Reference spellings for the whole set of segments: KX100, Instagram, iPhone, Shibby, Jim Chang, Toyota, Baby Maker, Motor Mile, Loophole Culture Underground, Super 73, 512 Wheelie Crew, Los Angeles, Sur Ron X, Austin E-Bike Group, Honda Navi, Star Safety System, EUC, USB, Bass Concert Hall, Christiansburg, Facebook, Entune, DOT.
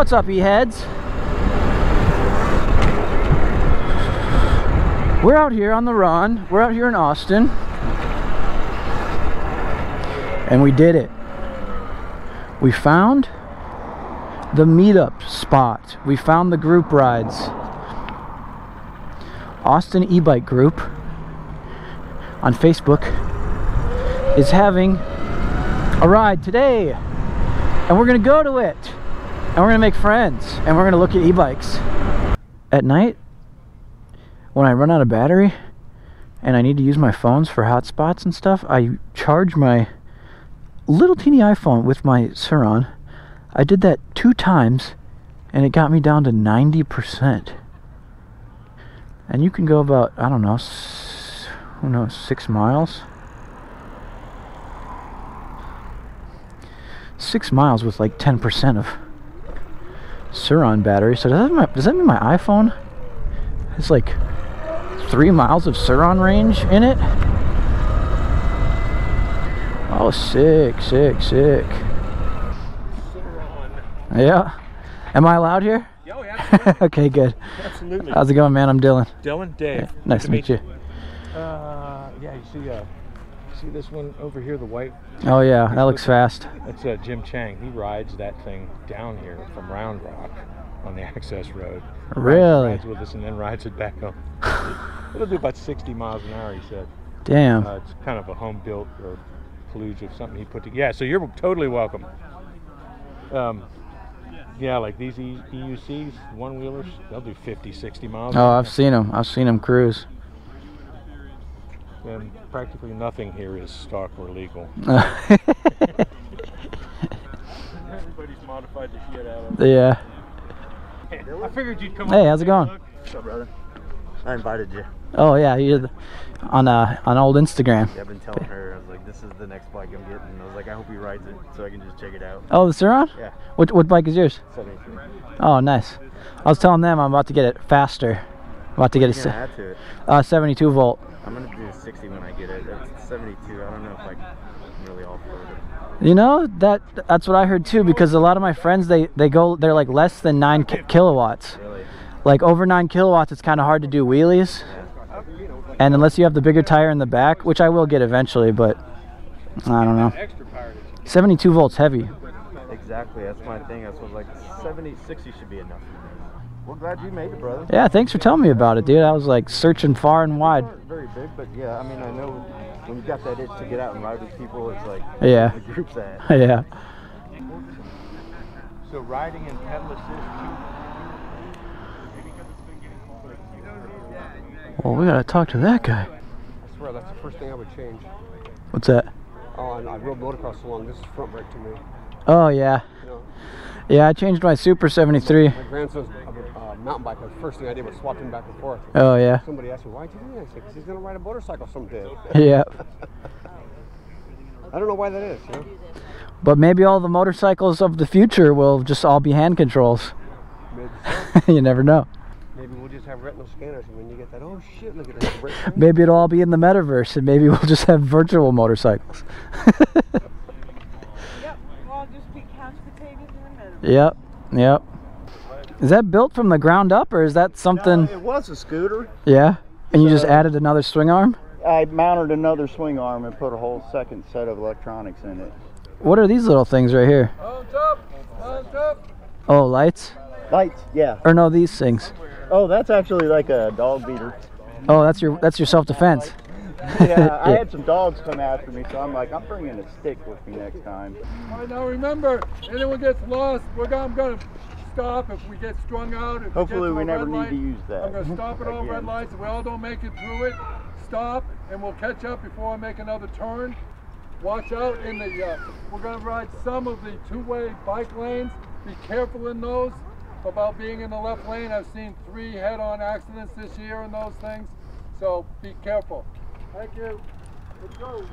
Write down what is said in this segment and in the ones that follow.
What's up, E-heads? We're out here on the run. We're out here in Austin. And we did it. We found the meetup spot. We found the group rides. Austin E-Bike Group on Facebook is having a ride today. And we're going to go to it. And we're going to make friends. And we're going to look at e-bikes. At night, when I run out of battery and I need to use my phones for hotspots and stuff, I charge my little teeny iPhone with my Sur Ron. I did that 2 times and it got me down to 90%. And you can go about, I don't know, who knows, 6 miles? 6 miles with like 10% of Sur Ron battery. So does that mean my iPhone has like 3 miles of Sur Ron range in it? Oh, sick, sick, sick. Yeah. Am I allowed here? Oh, yeah. Okay, good. Absolutely. How's it going, man? I'm Dylan. Dylan, Dave. Yeah, nice to meet you. Yeah, you see this one over here, the white? Oh, yeah. That looks fast. That's Jim Chang. He rides that thing down here from Round Rock on the access road. Really? Rides with us and then rides it back home. It'll do about 60 miles an hour, he said. Damn. It's kind of a home-built or kludge of something he put together. Yeah, so you're totally welcome. Yeah, like these EUCs, one-wheelers, they'll do 50, 60 miles. Oh, I've seen them. I've seen them cruise. And practically nothing here is stock or legal. Everybody's modified the shit out of them. Yeah. I figured you'd come. Hey, how's it going? What's up, brother? I invited you. Oh, yeah, you're on old Instagram. Yeah, I've been telling her, I was like, this is the next bike I'm getting. And I was like, I hope he rides it so I can just check it out. Oh, the Sur Ron? Yeah. What bike is yours? 73. Oh, nice. I was telling them I'm about to get it faster. I'm about to get a add to it. 72 volt. I'm going to do 60 when I get it. It's 72. I don't know if I can really off-road it. You know, that's what I heard too, because a lot of my friends, they're like less than 9 kilowatts. Really? Like over 9 kilowatts, it's kind of hard to do wheelies. Yeah. And unless you have the bigger tire in the back, which I will get eventually, but I don't know. 72 volts heavy. Exactly, that's my thing. I was like, 70, 60 should be enough. Well, glad you made it, brother. Yeah, thanks for telling me about it, dude. I was like searching far and wide. Very big, but yeah, I mean, I know when you got that itch to get out and ride with people, it's like, yeah, the group's at. Yeah. So riding and pedal assist. Well, we gotta talk to that guy. I swear, that's the first thing I would change. What's that? Oh, I rode motocross along. This is front brake to me. Oh, yeah. You know? Yeah, I changed my Super 73. My grandson's a mountain bike. The first thing I did was swap him back and forth. Oh, yeah. Somebody asked me, why did you do that? I said, because he's gonna ride a motorcycle someday. Yeah. I don't know why that is, you know? But maybe all the motorcycles of the future will just all be hand controls. You never know. Maybe we'll just have retinal scanners, and when you get that, oh shit, look at that. Maybe it'll all be in the metaverse, and maybe we'll just have virtual motorcycles. Yep, we'll all just be couch potatoes in the metaverse. Yep, yep. Is that built from the ground up, or is that something? No, it was a scooter. Yeah, and so you just added another swing arm? I mounted another swing arm and put a whole second set of electronics in it. What are these little things right here? On top. Oh, lights? Lights, yeah. Or no, these things. Oh, that's actually like a dog beater. Oh, that's your self-defense. Yeah, I had some dogs come after me, so I'm like, I'm bringing a stick with me next time. All right, now remember, anyone gets lost, I'm going to stop if we get strung out. Hopefully we never need to use that. I'm going to stop at all red lights. If we all don't make it through it, stop, and we'll catch up before I make another turn. Watch out in the, we're going to ride some of the two-way bike lanes. Be careful in those. About being in the left lane, I've seen 3 head-on accidents this year and those things, so be careful. Thank you. Let's go.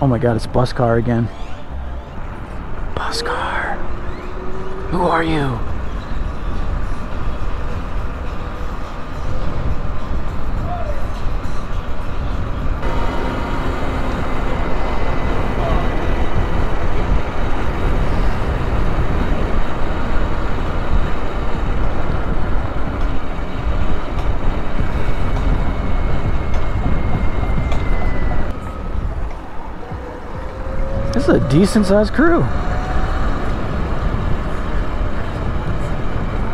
Oh my God, it's bus car again. Bus car. Who are you? This is a decent sized crew.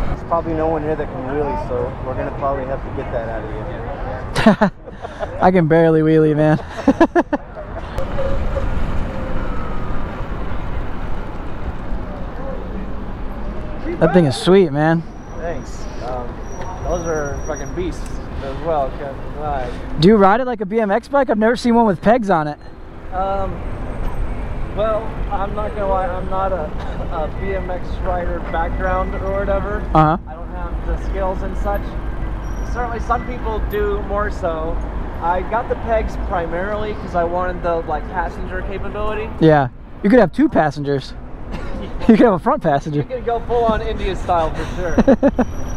There's probably no one here that can wheelie, so we're going to probably have to get that out of you. I can barely wheelie, man. That thing is sweet, man. Thanks. Those are fucking beasts as well. Do you ride it like a BMX bike? I've never seen one with pegs on it. Well, I'm not gonna lie, I'm not a BMX rider background or whatever. I don't have the skills and such. Certainly some people do more so. I got the pegs primarily because I wanted the passenger capability. Yeah. You could have two passengers. You could have a front passenger. You could go full on India style for sure.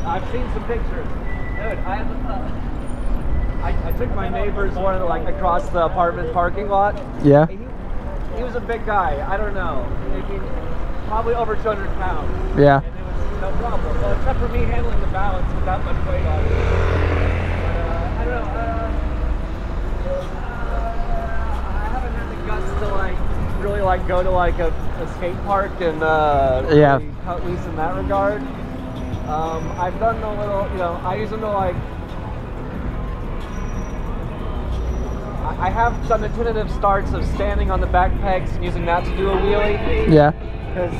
I've seen some pictures. Dude, I took my neighbor's one across the apartment parking lot. Yeah. He was a big guy. I don't know. Maybe probably over 200 pounds. Yeah. And it was no problem. Well, except for me handling the balance without much weight on it. I don't know. I haven't had the guts to really go to a skate park and really cut loose in that regard. I've done the little, I use them to I have done the tentative starts of standing on the back pegs and using that to do a wheelie. Yeah. Because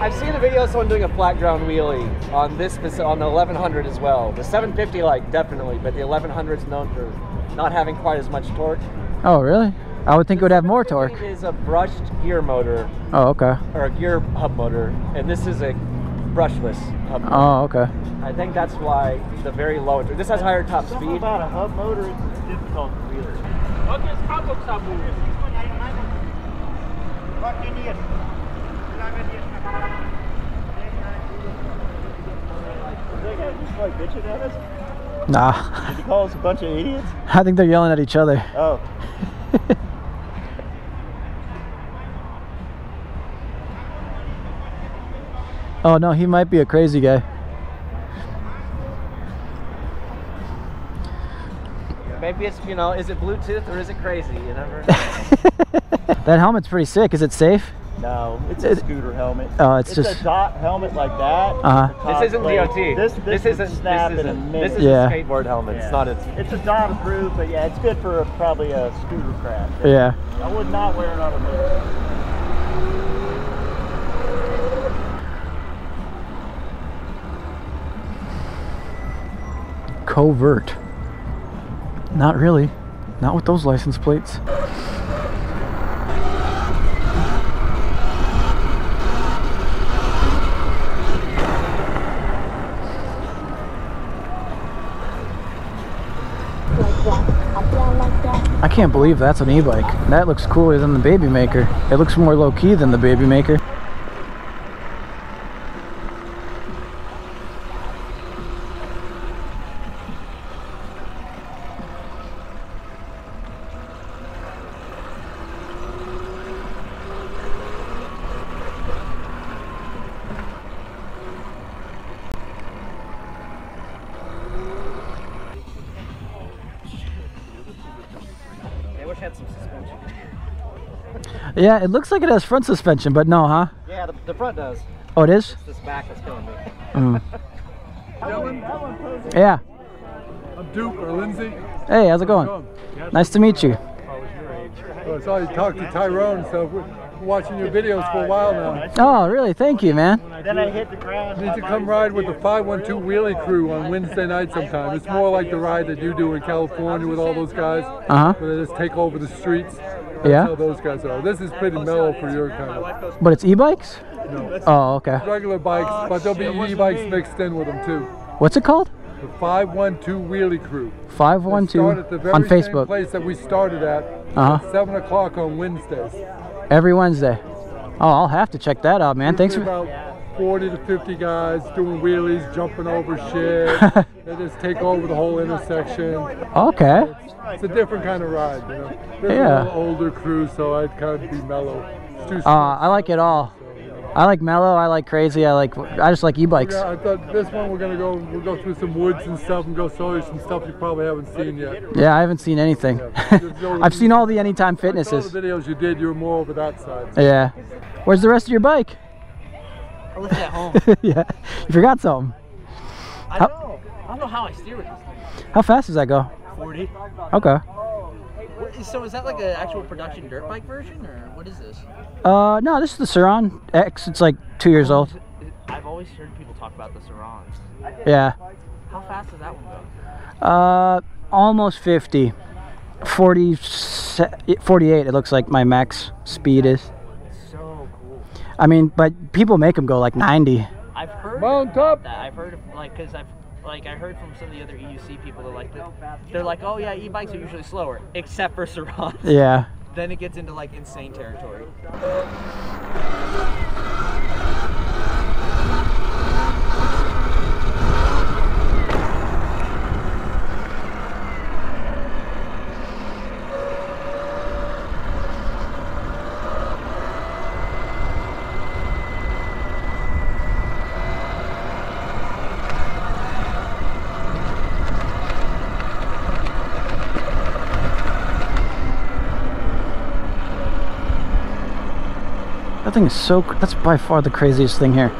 I've seen a video of someone doing a flat ground wheelie on on the 1100 as well. The 750 definitely, but the 1100 is known for not having quite as much torque. Oh really? I would think it would have more torque. It is a brushed gear motor. Oh okay. Or a gear hub motor, and this is a brushless hub motor. Oh okay. I think that's why the very low. This has higher top speed. About a hub motor, it's difficult to wheelie. Nah. Did you call us a bunch of idiots? I think they're yelling at each other. Oh. Oh no, he might be a crazy guy. Maybe it's, is it Bluetooth or is it crazy? You never know. That helmet's pretty sick. Is it safe? No, it's a scooter helmet. Oh, it's just a dot helmet like that. This isn't DOT. This is a skateboard helmet. Yeah. It's not it's a dot approved, but yeah, it's good for probably a scooter crash. Yeah. I would not wear it on a motor. Covert. Not really. Not with those license plates. I can't believe that's an e-bike. That looks cooler than the Baby Maker. It looks more low-key than the Baby Maker. Yeah, it looks like it has front suspension, but no, huh? Yeah, the front does. Oh, it is? It's this back that's killing me. Mm. Yeah. I'm Duke or Lindsay. Hey, how's it going? Yep. Nice to meet you. I saw you talk to Tyrone, so we're watching your videos for a while now. Oh, really? Thank you, man. Then I hit the ground. You need to come ride with the 512 Wheelie Crew on Wednesday night sometime. It's more like the ride that you do in California with all those guys. Where they just take over the streets. Yeah. That's how those guys are. This is pretty mellow for your kind of. But it's e-bikes? No. Oh, okay. Regular bikes, but there'll be e-bikes mixed in with them too. What's it called? The 512 Wheelie Crew. 512 at the very on Facebook. Same place that we started at. At 7 o'clock on Wednesdays. Every Wednesday. Oh, I'll have to check that out, man. Thanks for. 40 to 50 guys doing wheelies, jumping over shit. They just take over the whole intersection. Okay. It's a different kind of ride, you know. There's yeah. An older crew, so I'd kind of be mellow. It's too I like it all. I like mellow, I like crazy, I just like e-bikes. Yeah, I thought this one we'll go through some woods and stuff and go show you some stuff you probably haven't seen yet. Yeah, I haven't seen anything. Yeah. I've seen all the Anytime Fitnesses. All the videos you did, you were more over that side. Yeah. Where's the rest of your bike? I left it at home. Yeah. You forgot something. I don't know how I steer with this thing. How fast does that go? 40. Okay. So is that like an actual production dirt bike version, or what is this? No, this is the Sur Ron X. It's like 2 years old. I've always heard people talk about the Sur Rons. Yeah. How fast does that one go? Almost 50. 40, 48 it looks like my max speed is. So cool. I mean, but people make them go like 90. I've heard about that. I've heard of, like, because I've I heard from some of the other EUC people, they're like, oh yeah, e-bikes are usually slower, except for Sur Ron. Yeah. Then it gets into like insane territory. That thing is so, that's by far the craziest thing here.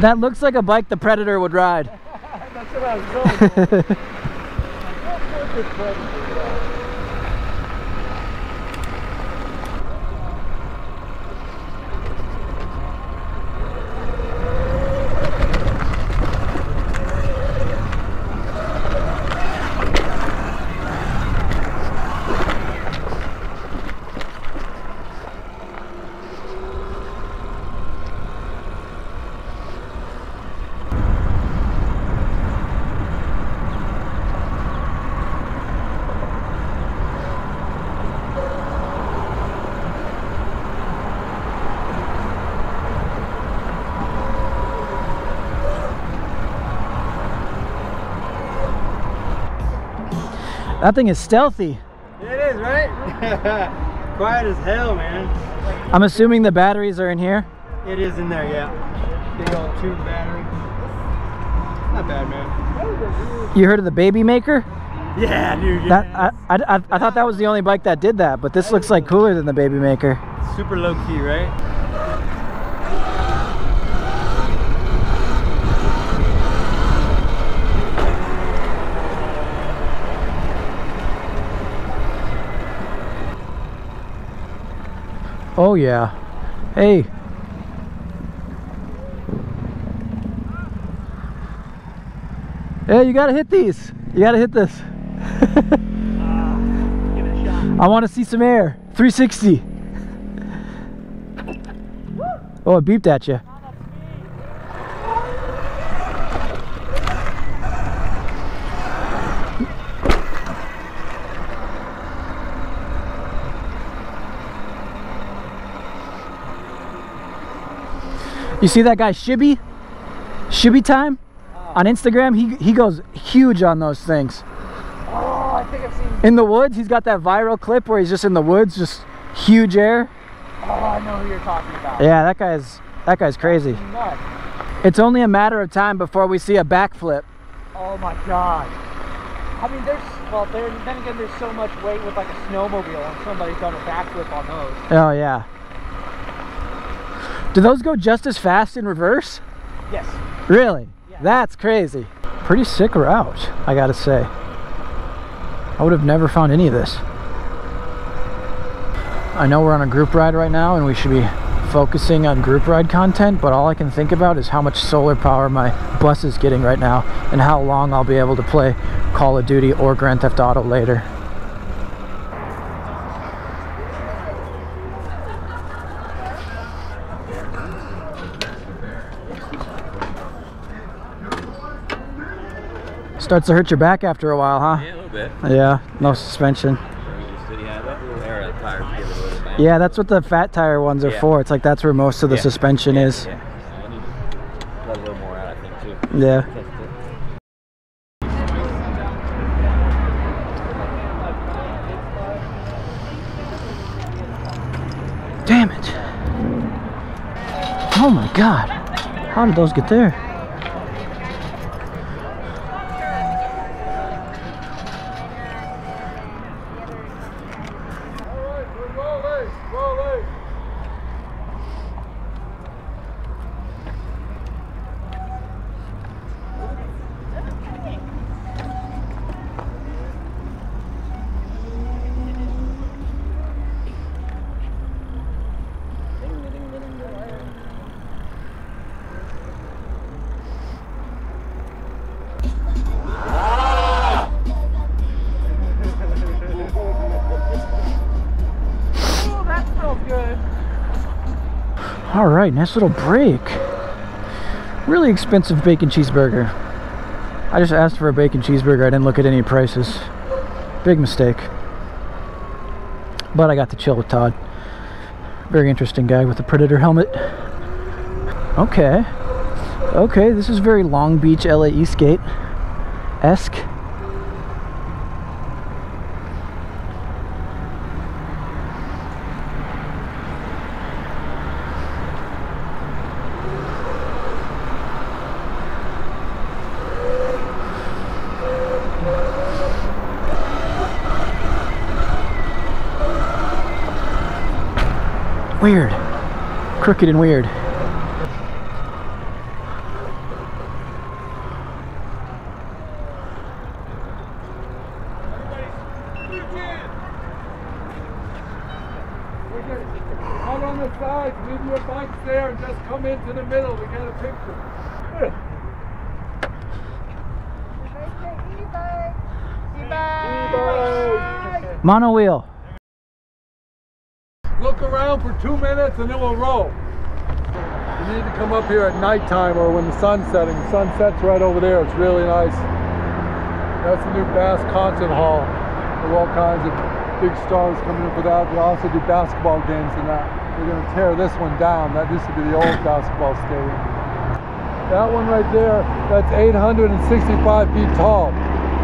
That looks like a bike the Predator would ride. That's what I was going for. That thing is stealthy. It is, right? Quiet as hell, man. I'm assuming the batteries are in here? It is in there, yeah. Big old tube battery. Not bad, man. You heard of the Baby Maker? Yeah, dude. That, yeah. I thought that was the only bike that did that, but this that looks like cooler than the Baby Maker. Super low key, right? Oh yeah. Hey. Hey, you gotta hit these. You gotta hit this. Give it a shot. I wanna see some air. 360. Oh, it beeped at you. You see that guy Shibby? Shibby Time? On Instagram, he goes huge on those things. Oh, I think I've seen... In the woods, he's got that viral clip where he's just in the woods, just huge air. Oh, I know who you're talking about. Yeah, that guy's crazy. It's only a matter of time before we see a backflip. Oh my god. I mean, then again, there's so much weight with like a snowmobile and somebody's done a backflip on those. Oh yeah. Do those go just as fast in reverse? Yes. Really? Yeah. That's crazy. Pretty sick route, I gotta say. I would have never found any of this. I know we're on a group ride right now and we should be focusing on group ride content, but all I can think about is how much solar power my bus is getting right now and how long I'll be able to play Call of Duty or Grand Theft Auto later. Starts to hurt your back after a while, huh? Yeah, a little bit. Yeah, no suspension. Yeah, that's what the fat tire ones are for. It's like that's where most of the suspension is. Yeah, I need to let a little more out, I think, too. Yeah. Damn it. Oh my god. How did those get there? All right, nice little break. Really expensive bacon cheeseburger. I just asked for a bacon cheeseburger. I didn't look at any prices. Big mistake. But I got to chill with Todd. Very interesting guy with a Predator helmet. Okay. Okay, this is very Long Beach, LA Eastgate-esque. Weird. Crooked and weird. Out on the side, leave your bikes there and just come into the middle to get a picture. E-bike. Mono wheel. Look around for 2 minutes and it will roll. You need to come up here at nighttime or when the sun's setting. The sun sets right over there. It's really nice. That's the new Bass Concert Hall. There are all kinds of big stars coming in for that. They also do basketball games and that. They're going to tear this one down. That used to be the old basketball stadium. That one right there, that's 865 feet tall.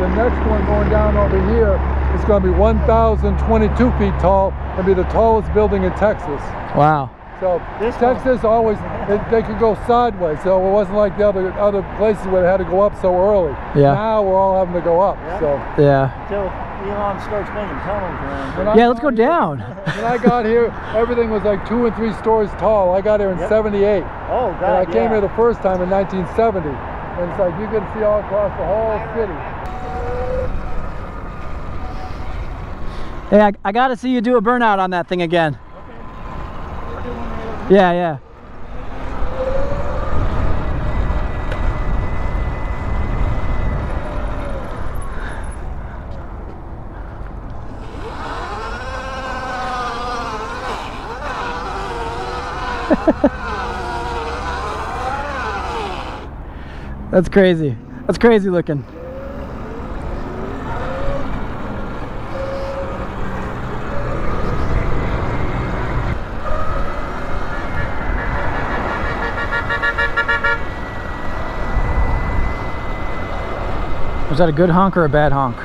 The next one going down over here, it's going to be 1,022 feet tall and be the tallest building in Texas. Wow. So this Texas always, they could go sideways. So it wasn't like the other places where they had to go up so early. Yeah. Now we're all having to go up. Yeah. So. Yeah. Until Elon starts making tunnels around. Yeah, let's go down. When I got here, everything was like 2 and 3 stories tall. I got here in 78. Oh, God, and I came here the first time in 1970. And it's like you could see all across the whole city. Hey, I gotta see you do a burnout on that thing again. Okay. Yeah, yeah. That's crazy. That's crazy looking. Was that a good honk or a bad honk?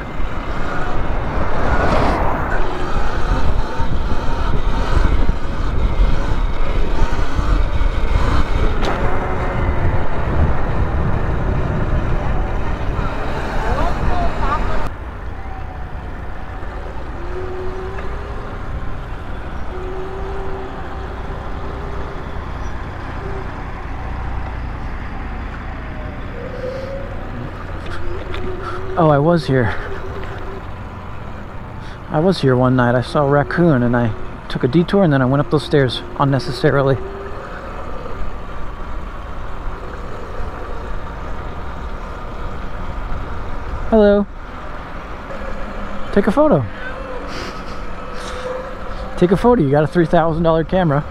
Oh, I was here. I was here one night. I saw a raccoon and I took a detour and then I went up those stairs unnecessarily. Hello. Take a photo. Take a photo. You got a $3,000 camera.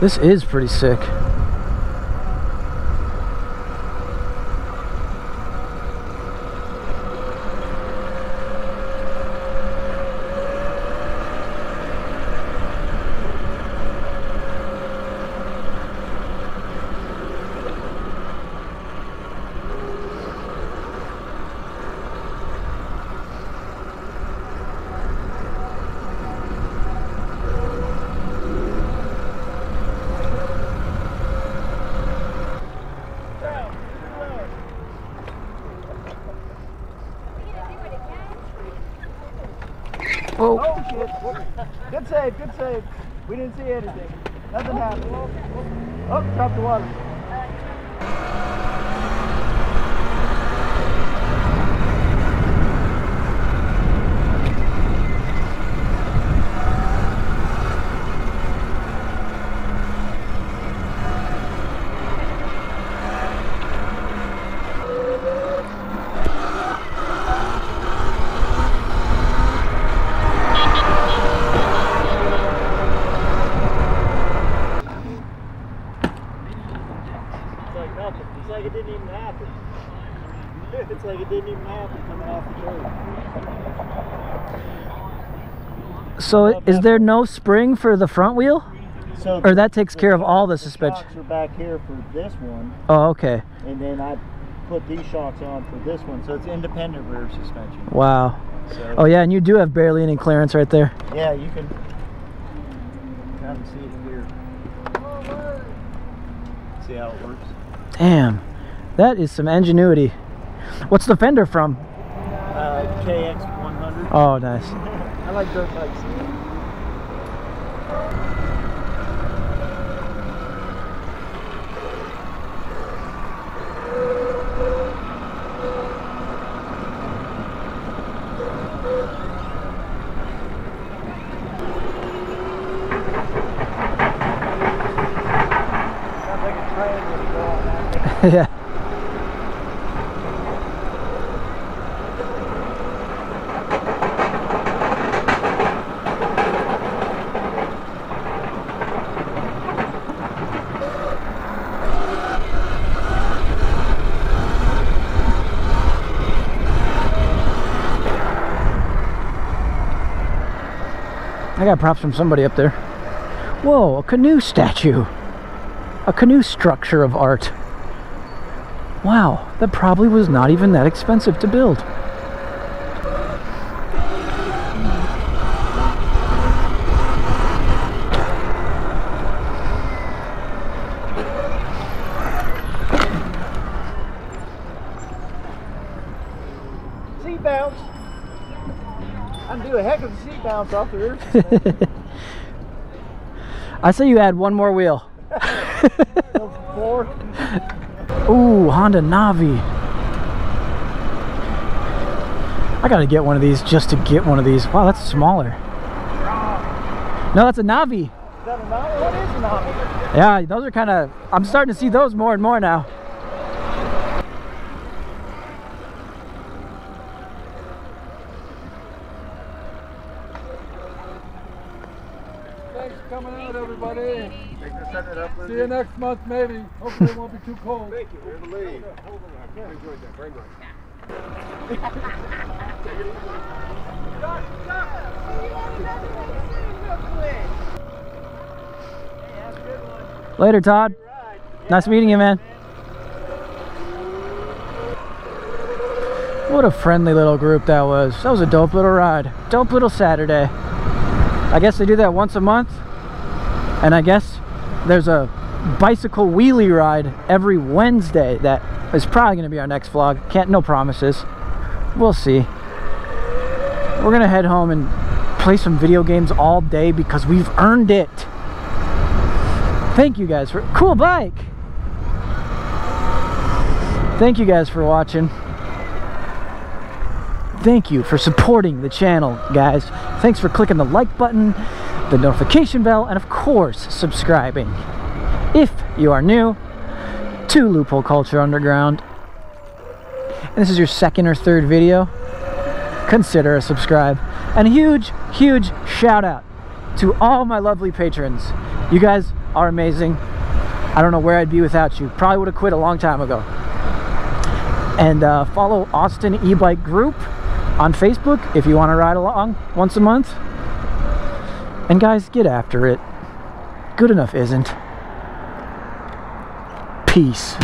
This is pretty sick. Oh. Oh shit! Good save, good save. We didn't see anything. Nothing happened. Oh, dropped the water. So is there no spring for the front wheel? So or that takes care of all the suspension? Shocks are back here for this one. Oh, okay. And then I put these shocks on for this one, so it's independent rear suspension. Wow. So, oh yeah, and you do have bare leaning clearance right there. Yeah, you can kind of see it here. See how it works? Damn, that is some ingenuity. What's the fender from? KX100. Oh, nice. I like dirt bikes. Yeah. I got props from somebody up there. Whoa, a canoe statue. A canoe structure of art. Wow, that probably was not even that expensive to build. Seat bounce. I can do a heck of a seat bounce off the rear. I say you add one more wheel. Four. Ooh, Honda Navi. I gotta get one of these just to get one of these. Wow, that's smaller. No, that's a Navi. Is that a Navi? What is a Navi? Yeah, those are kind of, I'm starting to see those more and more now. Thanks for coming out, everybody. See you next month, maybe. Hopefully it won't be too cold. Thank you. Here's the lead. Hold on. I enjoyed that. Very much. Later, Todd. Nice meeting you, man. What a friendly little group that was. That was a dope little ride. Dope little Saturday. I guess they do that once a month. And I guess there's a bicycle wheelie ride every Wednesday. That is probably going to be our next vlog. Can't, no promises. We'll see. We're going to head home and play some video games all day because we've earned it. Thank you guys for... Cool bike! Thank you guys for watching. Thank you for supporting the channel, guys. Thanks for clicking the like button, the notification bell, and of course subscribing if you are new to Loophole Culture Underground and this is your second or third video. Consider a subscribe. And a huge shout out to all my lovely patrons. You guys are amazing. I don't know where I'd be without you. Probably would have quit a long time ago. And follow Austin E-Bike Group on Facebook if you want to ride along once a month. And guys, get after it. Good enough isn't. Peace.